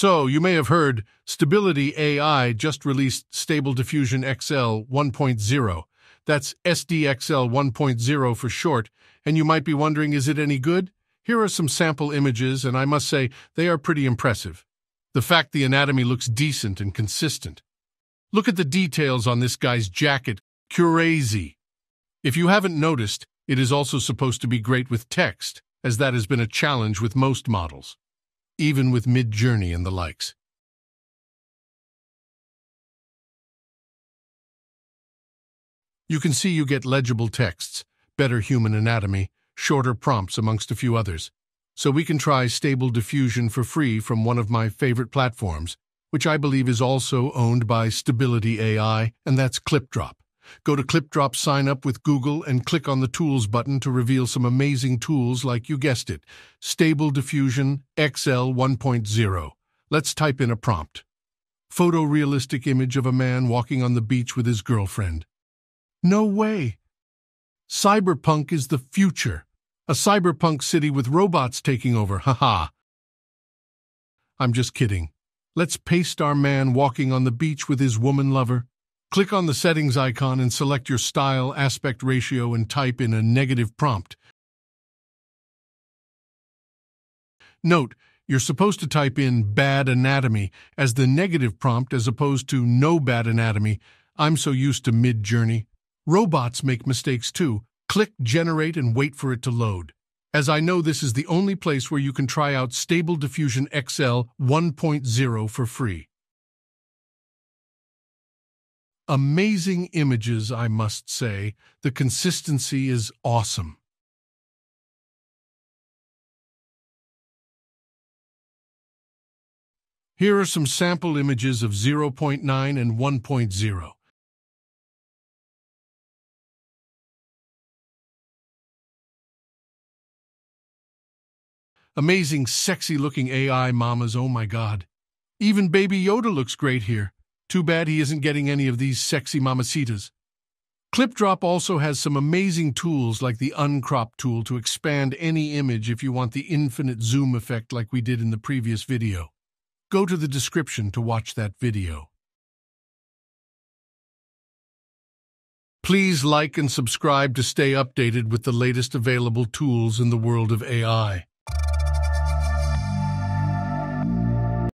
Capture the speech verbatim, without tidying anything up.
So, you may have heard, Stability A I just released Stable Diffusion X L one point oh. That's S D X L one point oh for short, and you might be wondering, is it any good? Here are some sample images, and I must say, they are pretty impressive. The fact the anatomy looks decent and consistent. Look at the details on this guy's jacket, crazy. If you haven't noticed, it is also supposed to be great with text, as that has been a challenge with most models, even with Midjourney and the likes. You can see you get legible texts, better human anatomy, shorter prompts amongst a few others. So we can try Stable Diffusion for free from one of my favorite platforms, which I believe is also owned by Stability A I, and that's ClipDrop. Go to ClipDrop, sign up with Google, and click on the Tools button to reveal some amazing tools like, you guessed it, Stable Diffusion X L one point oh. Let's type in a prompt. Photorealistic image of a man walking on the beach with his girlfriend. No way! Cyberpunk is the future. A cyberpunk city with robots taking over, haha. I'm just kidding. Let's paste our man walking on the beach with his woman lover. Click on the settings icon and select your style, aspect ratio, and type in a negative prompt. Note, you're supposed to type in bad anatomy as the negative prompt as opposed to no bad anatomy. I'm so used to Midjourney. Robots make mistakes too. Click generate and wait for it to load. As I know, this is the only place where you can try out Stable Diffusion X L one point oh for free. Amazing images, I must say. The consistency is awesome. Here are some sample images of zero point nine and one point oh. Amazing, sexy-looking A I mamas, oh my god. Even Baby Yoda looks great here. Too bad he isn't getting any of these sexy mamacitas. ClipDrop also has some amazing tools like the uncrop tool to expand any image if you want the infinite zoom effect like we did in the previous video. Go to the description to watch that video. Please like and subscribe to stay updated with the latest available tools in the world of A I.